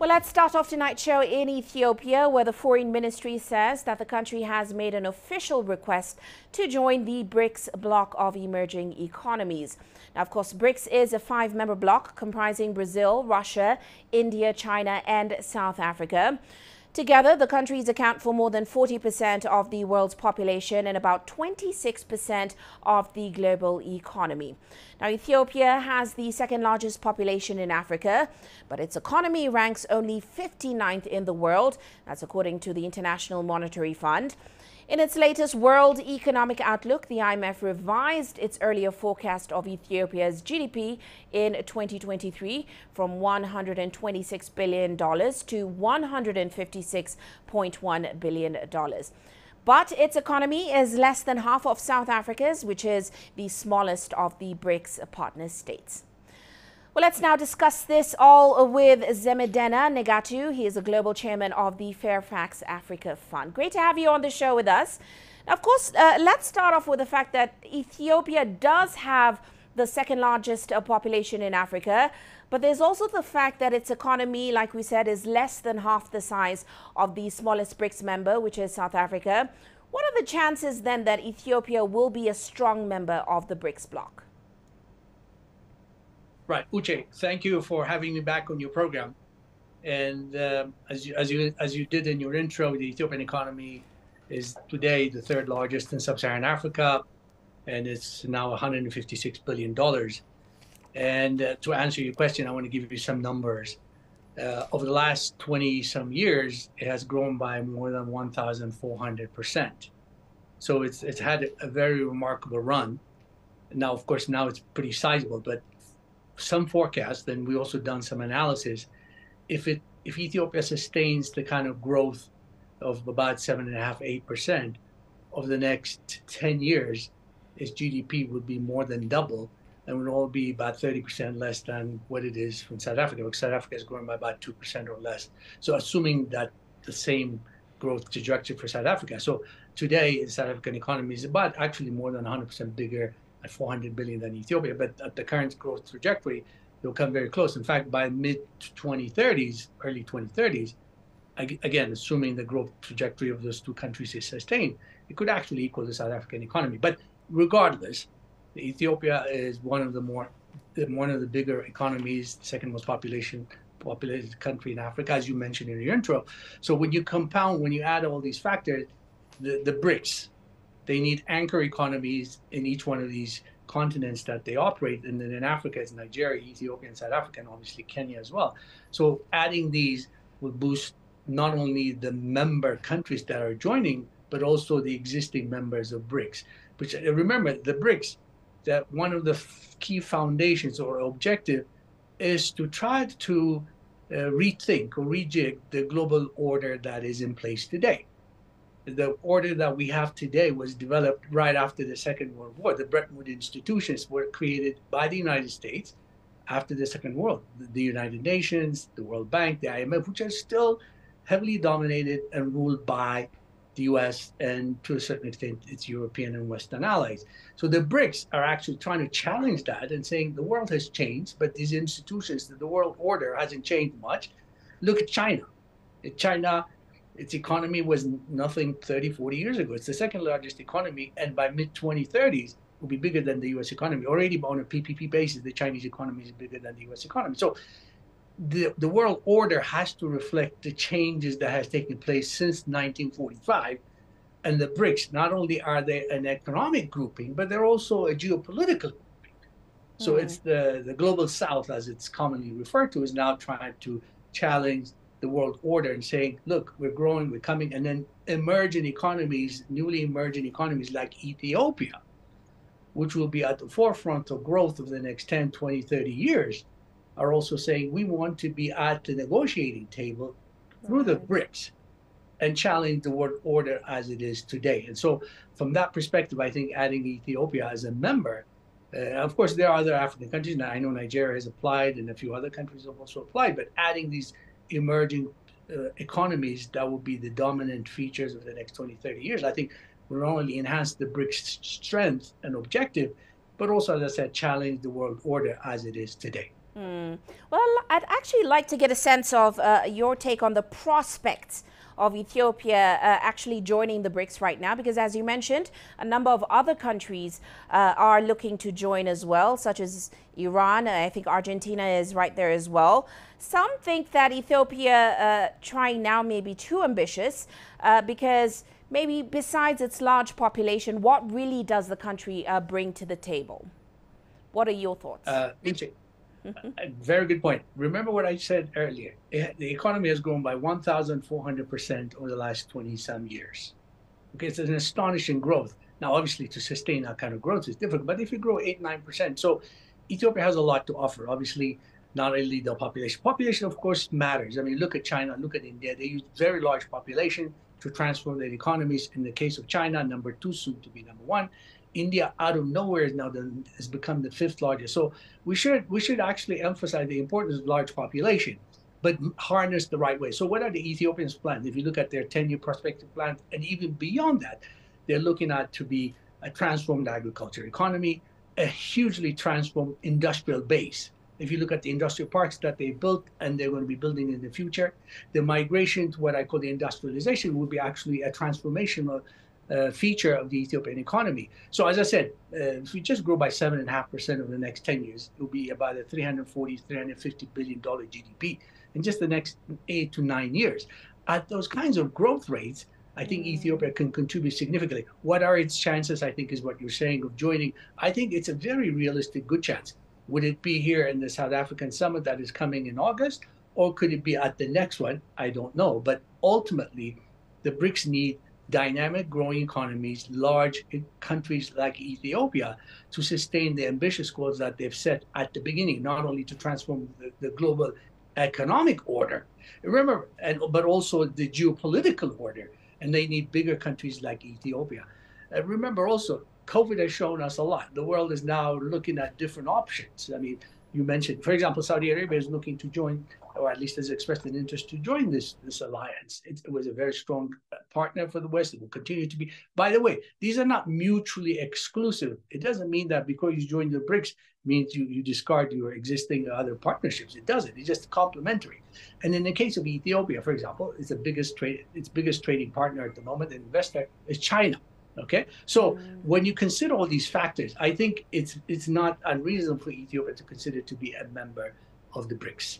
Well, let's start off tonight's show in Ethiopia, where the foreign ministry says that the country has made an official request to join the BRICS bloc of emerging economies. Now, of course, BRICS is a five-member bloc comprising Brazil, Russia, India, China and South Africa. Together, the countries account for more than 40% of the world's population and about 26% of the global economy. Now, Ethiopia has the second largest population in Africa, but its economy ranks only 59th in the world. That's according to the International Monetary Fund. In its latest World Economic Outlook, the IMF revised its earlier forecast of Ethiopia's GDP in 2023 from $126 billion to $156.1 billion. But its economy is less than half of South Africa's, which is the smallest of the BRICS partner states. Well, let's now discuss this all with Zemedeneh Negatu. He is a global chairman of the Fairfax Africa Fund. Great to have you on the show with us. Now, of course, let's start off with the fact that Ethiopia does have the second largest population in Africa, but there's also the fact that its economy, like we said, is less than half the size of the smallest BRICS member, which is South Africa. What are the chances then that Ethiopia will be a strong member of the BRICS bloc? Right, Uche, thank you for having me back on your program. And as you did in your intro, the Ethiopian economy is today the third largest in sub-Saharan Africa, and it's now $156 billion. And to answer your question, I want to give you some numbers. Over the last 20-some years, it has grown by more than 1,400%. So it's had a very remarkable run. Now, of course, now it's pretty sizable, but some forecasts, and we also done some analysis, if Ethiopia sustains the kind of growth of about 7.5–8% over the next 10 years, its GDP would be more than double and would all be about 30% less than what it is from South Africa, because South Africa is growing by about 2% or less. So assuming that the same growth trajectory for South Africa. So today, the South African economy is about actually more than 100% bigger at 400 billion than Ethiopia, but at the current growth trajectory, they'll come very close. In fact, by mid-2030s, early 2030s, again, assuming the growth trajectory of those two countries is sustained, it could actually equal the South African economy. But regardless, Ethiopia is one of the bigger economies, the second most populated country in Africa, as you mentioned in your intro. So when you compound, when you add all these factors, the BRICS, they need anchor economies in each one of these continents that they operate. And then in Africa, it's Nigeria, Ethiopia, and South Africa, and obviously Kenya as well. So adding these will boost not only the member countries that are joining, but also the existing members of BRICS. Which, remember, the BRICS, that one of the key foundations or objective is to try to rethink or rejig the global order that is in place today. The order that we have today was developed right after the Second World War. The Bretton Woods institutions were created by the United States after the Second World War. The United Nations, the World Bank, the IMF, which are still heavily dominated and ruled by the US and to a certain extent its European and Western allies. So the BRICS are actually trying to challenge that and saying the world has changed, but these institutions, the world order hasn't changed much. Look at China. Its economy was nothing 30–40 years ago. It's the second largest economy, and by mid-2030s, it will be bigger than the U.S. economy. Already on a PPP basis, the Chinese economy is bigger than the U.S. economy. So the world order has to reflect the changes that has taken place since 1945. And the BRICS, not only are they an economic grouping, but they're also a geopolitical grouping. So it's the global South, as it's commonly referred to, is now trying to challenge the world order and saying, look, we're growing, we're coming, and then emerging economies, newly emerging economies like Ethiopia, which will be at the forefront of growth over the next 10, 20, 30 years, are also saying we want to be at the negotiating table through the BRICS and challenge the world order as it is today. And so from that perspective, I think adding Ethiopia as a member, of course, there are other African countries. Now, I know Nigeria has applied and a few other countries have also applied, but adding these emerging economies that will be the dominant features of the next 20–30 years, I think will not only enhance the BRICS strength and objective, but also, as I said, challenge the world order as it is today. Well, I'd actually like to get a sense of your take on the prospects of Ethiopia actually joining the BRICS right now, because as you mentioned, a number of other countries are looking to join as well, such as Iran. I think Argentina is right there as well. Some think that Ethiopia trying now may be too ambitious because maybe besides its large population, what really does the country bring to the table? What are your thoughts? Very good point. Remember what I said earlier. The economy has grown by 1,400% over the last 20-some years. Okay, it's an astonishing growth. Now, obviously, to sustain that kind of growth is difficult, but if you grow 8, 9%, so Ethiopia has a lot to offer. Obviously, not only the population. Population, of course, matters. I mean, look at China, look at India. They use very large population to transform their economies. In the case of China, #2, soon to be #1. India, out of nowhere, is now has become the 5th largest. So we should actually emphasize the importance of large population, but harness the right way. So what are the Ethiopians' plans? If you look at their 10-year prospective plans, and even beyond that, they're looking at to be a transformed agriculture economy, a hugely transformed industrial base. If you look at the industrial parks that they built and they're going to be building in the future, the migration to what I call the industrialization will be actually a transformational feature of the Ethiopian economy. So as I said, if we just grow by 7.5% over the next 10 years, it will be about a $340, $350 billion GDP in just the next 8 to 9 years. At those kinds of growth rates, I think Ethiopia can contribute significantly. What are its chances, I think, is what you're saying, of joining. I think it's a very realistic good chance. Would it be here in the South African summit that is coming in August, or could it be at the next one? I don't know. But ultimately, the BRICS need dynamic growing economies, large countries like Ethiopia, to sustain the ambitious goals that they've set at the beginning, not only to transform the global economic order, remember, but also the geopolitical order. And they need bigger countries like Ethiopia. Remember also, COVID has shown us a lot. The world is now looking at different options. I mean, you mentioned, for example, Saudi Arabia is looking to join, or at least has expressed an interest to join this alliance. It was a very strong partner for the West. It will continue to be. By the way, these are not mutually exclusive. It doesn't mean that because you join the BRICS means you discard your existing other partnerships. It doesn't. It's just complementary. And in the case of Ethiopia, for example, it's the biggest trading partner at the moment, and investor is China. Okay, so when you consider all these factors, I think it's not unreasonable for Ethiopia to consider to be a member of the BRICS.